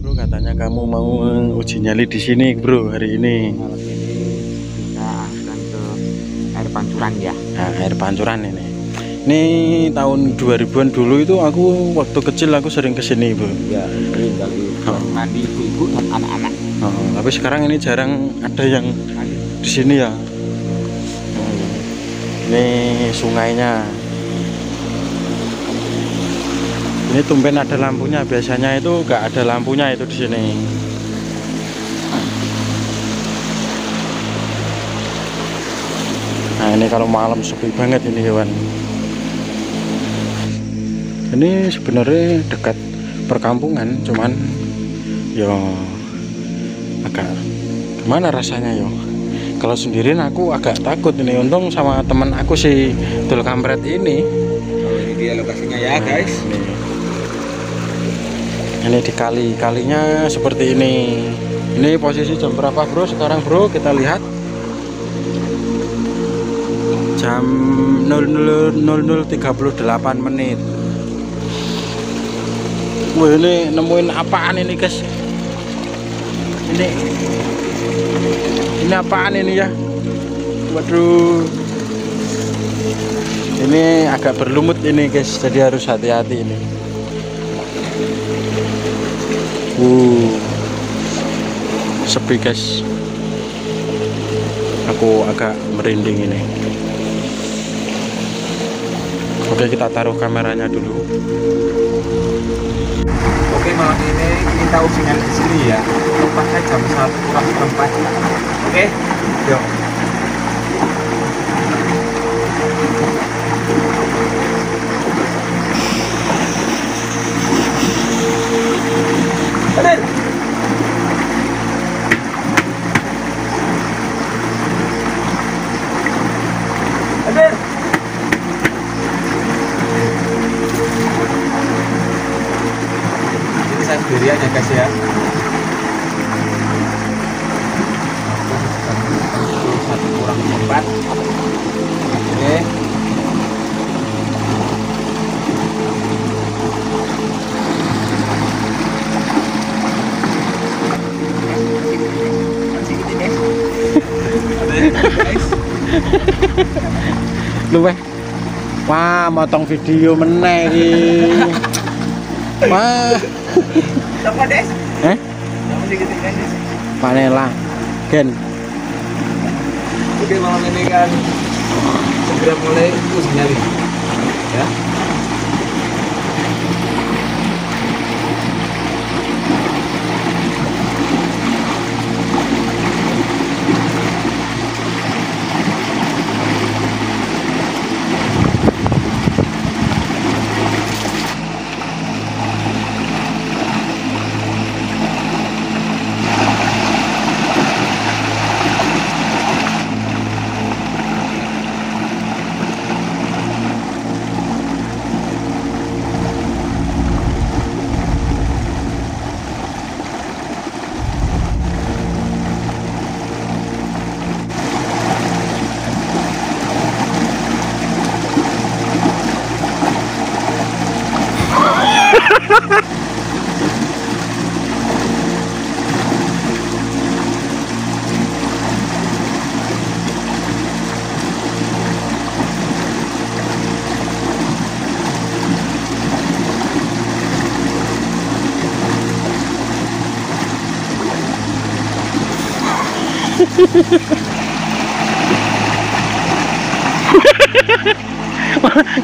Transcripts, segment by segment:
Bro, katanya kamu mau uji nyali di sini, bro, hari ini. Malam ini kita akan ke air pancuran ya. Nah, air pancuran ini. Ini tahun 2000-an dulu itu aku waktu kecil aku sering kesini, bro. Ya, sering kali. Mandi ibu-ibu dan anak-anak. Oh, tapi sekarang ini jarang ada yang di sini ya. Ini sungainya. Ini tumben ada lampunya. Biasanya itu enggak ada lampunya itu di sini. Nah, ini kalau malam sepi banget ini hewan. Ini sebenarnya dekat perkampungan, cuman yo agak gimana rasanya yo. Kalau sendirian aku agak takut ini, untung sama teman aku si Dul Kampret ini. Oh, ini dia lokasinya ya, guys. Ini di kalinya seperti ini. Ini posisi jam berapa, bro? Sekarang, bro, kita lihat jam 00:38 menit. Wah, ini nemuin apaan ini, guys? Ini apaan ini ya? Waduh, ini agak berlumut ini, guys, jadi harus hati-hati ini. Sepi, guys, aku agak merinding ini. Oke, kita taruh kameranya dulu. Oke, malam ini kita ujian di sini ya. Tempatnya jam 1:04. Oke, yuk. Hadir. Saya sendiri aja, guys, ya. Satu kurang empat. Oke, luwe. Wah, motong video meneh iki. Wah. Apa, Des? Eh? Panela, Gen. Oke, malam ini kan segera mulai uji nyali, ya.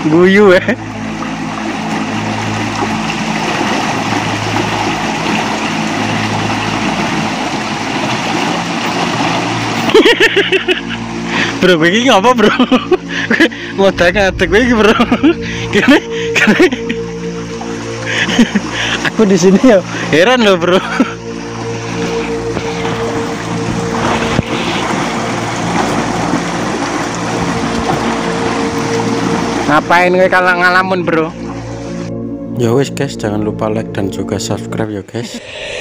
Guyu ya. Bro, gue ini ngapa, bro? Gue ngotak-ngotak gue ini, bro. Gini aku di sini ya heran loh, bro. Ngapain gue kalau ngalamun, bro? Ya wis, guys, jangan lupa like dan juga subscribe ya, guys.